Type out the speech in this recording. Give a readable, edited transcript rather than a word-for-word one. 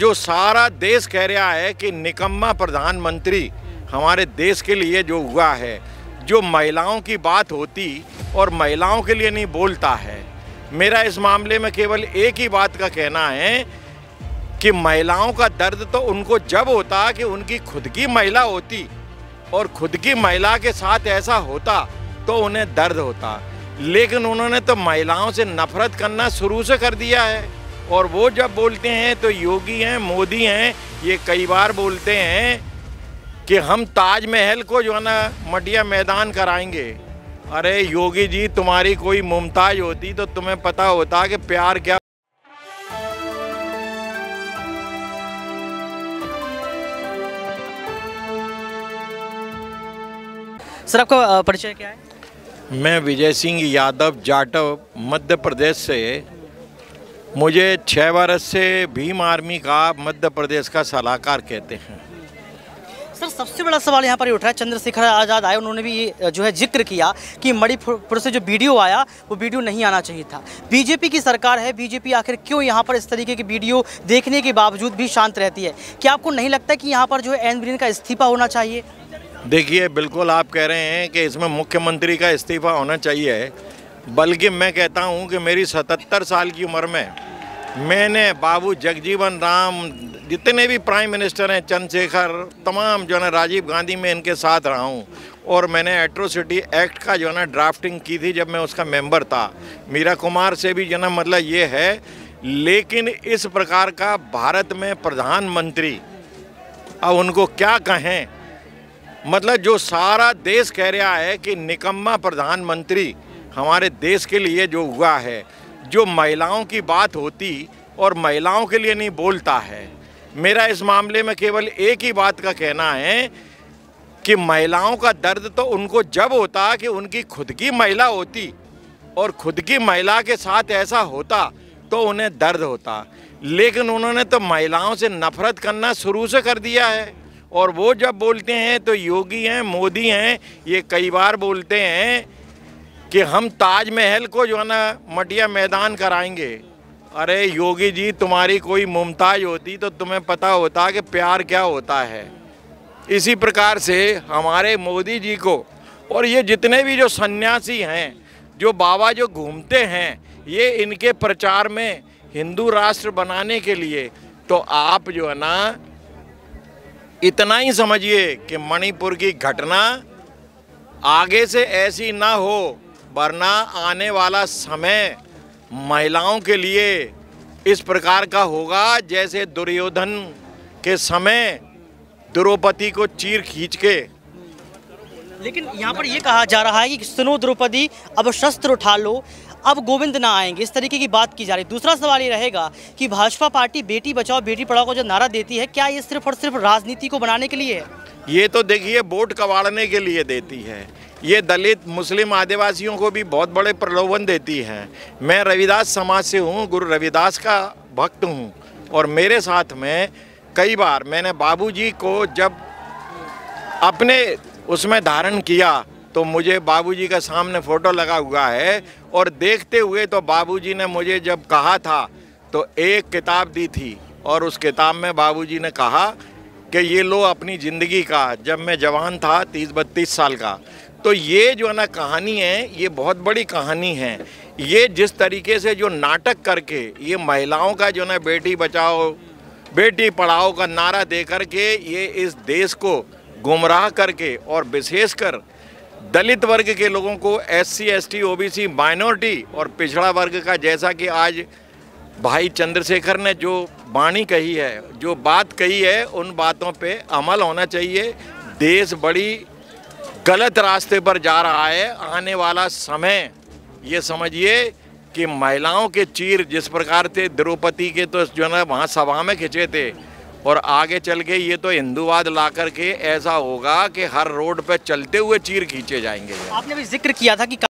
जो सारा देश कह रहा है कि निकम्मा प्रधानमंत्री हमारे देश के लिए जो हुआ है, जो महिलाओं की बात होती और महिलाओं के लिए नहीं बोलता है। मेरा इस मामले में केवल एक ही बात का कहना है कि महिलाओं का दर्द तो उनको जब होता कि उनकी खुद की महिला होती और खुद की महिला के साथ ऐसा होता तो उन्हें दर्द होता, लेकिन उन्होंने तो महिलाओं से नफरत करना शुरू से कर दिया है। और वो जब बोलते हैं तो योगी हैं, मोदी हैं, ये कई बार बोलते हैं कि हम ताजमहल को जो है ना मटिया मैदान कराएंगे। अरे योगी जी, तुम्हारी कोई मुमताज होती तो तुम्हें पता होता कि प्यार क्या। सर, आपका परिचय क्या है? मैं विजय सिंह यादव जाटव, मध्य प्रदेश से। मुझे 6 वर्ष से भीम आर्मी का मध्य प्रदेश का सलाहकार कहते हैं। सर, सबसे बड़ा सवाल यहाँ पर उठ रहा है, चंद्रशेखर आज़ाद आए, उन्होंने भी जो है जिक्र किया कि मणिपुर से जो वीडियो आया वो वीडियो नहीं आना चाहिए था। बीजेपी की सरकार है, बीजेपी आखिर क्यों यहाँ पर इस तरीके की वीडियो देखने के बावजूद भी शांत रहती है? क्या आपको नहीं लगता कि यहाँ पर जो है एन का इस्तीफा होना चाहिए? देखिए, बिल्कुल आप कह रहे हैं कि इसमें मुख्यमंत्री का इस्तीफ़ा होना चाहिए, बल्कि मैं कहता हूं कि मेरी 77 साल की उम्र में मैंने बाबू जगजीवन राम, जितने भी प्राइम मिनिस्टर हैं, चंद्रशेखर, तमाम जो है ना राजीव गांधी, में इनके साथ रहा हूं। और मैंने एट्रोसिटी एक्ट का जो है ना ड्राफ्टिंग की थी जब मैं उसका मेंबर था। मीरा कुमार से भी जो है ना मतलब ये है, लेकिन इस प्रकार का भारत में प्रधानमंत्री, अब उनको क्या कहें, मतलब जो सारा देश कह रहा है कि निकम्मा प्रधानमंत्री हमारे देश के लिए जो हुआ है, जो महिलाओं की बात होती और महिलाओं के लिए नहीं बोलता है। मेरा इस मामले में केवल एक ही बात का कहना है कि महिलाओं का दर्द तो उनको जब होता कि उनकी खुद की महिला होती और खुद की महिला के साथ ऐसा होता तो उन्हें दर्द होता, लेकिन उन्होंने तो महिलाओं से नफरत करना शुरू से कर दिया है। और वो जब बोलते हैं तो योगी हैं, मोदी हैं, ये कई बार बोलते हैं कि हम ताजमहल को जो है ना मटिया मैदान कराएंगे। अरे योगी जी, तुम्हारी कोई मुमताज होती तो तुम्हें पता होता कि प्यार क्या होता है। इसी प्रकार से हमारे मोदी जी को और ये जितने भी जो सन्यासी हैं, जो बाबा जो घूमते हैं, ये इनके प्रचार में हिंदू राष्ट्र बनाने के लिए, तो आप जो है ना इतना ही समझिए कि मणिपुर की घटना आगे से ऐसी ना हो, वरना आने वाला समय महिलाओं के लिए इस प्रकार का होगा जैसे दुर्योधन के समय द्रौपदी को चीर खींच के। लेकिन यहाँ पर ये कहा जा रहा है कि सुनो द्रौपदी, अब शस्त्र उठा लो, अब गोविंद ना आएंगे, इस तरीके की बात की जा रही है। दूसरा सवाल ये रहेगा कि भाजपा पार्टी बेटी बचाओ बेटी पढ़ाओ को जो नारा देती है, क्या ये सिर्फ और सिर्फ राजनीति को बनाने के लिए है? ये तो देखिए वोट कबाड़ने के लिए देती है। ये दलित, मुस्लिम, आदिवासियों को भी बहुत बड़े प्रलोभन देती है। मैं रविदास समाज से हूँ, गुरु रविदास का भक्त हूँ, और मेरे साथ में कई बार मैंने बाबू जी को जब अपने उसमें धारण किया तो मुझे बाबूजी का सामने फ़ोटो लगा हुआ है, और देखते हुए तो बाबूजी ने मुझे जब कहा था तो एक किताब दी थी, और उस किताब में बाबूजी ने कहा कि ये लो अपनी ज़िंदगी का, जब मैं जवान था 30-32 साल का। तो ये जो है ना कहानी है, ये बहुत बड़ी कहानी है। ये जिस तरीके से जो नाटक करके ये महिलाओं का जो है ना बेटी बचाओ बेटी पढ़ाओ का नारा दे करके ये इस देश को गुमराह करके, और विशेषकर दलित वर्ग के लोगों को, SC, ST, OBC, माइनॉरिटी और पिछड़ा वर्ग का, जैसा कि आज भाई चंद्रशेखर ने जो वाणी कही है, जो बात कही है, उन बातों पे अमल होना चाहिए। देश बड़ी गलत रास्ते पर जा रहा है। आने वाला समय ये समझिए कि महिलाओं के चीर जिस प्रकार थे द्रौपदी के, तो जो है ना वहाँ सभा में खिंचे थे, और आगे चल के ये तो हिंदूवाद ला करके ऐसा होगा कि हर रोड पर चलते हुए चीर खींचे जाएंगे। आपने भी जिक्र किया था कि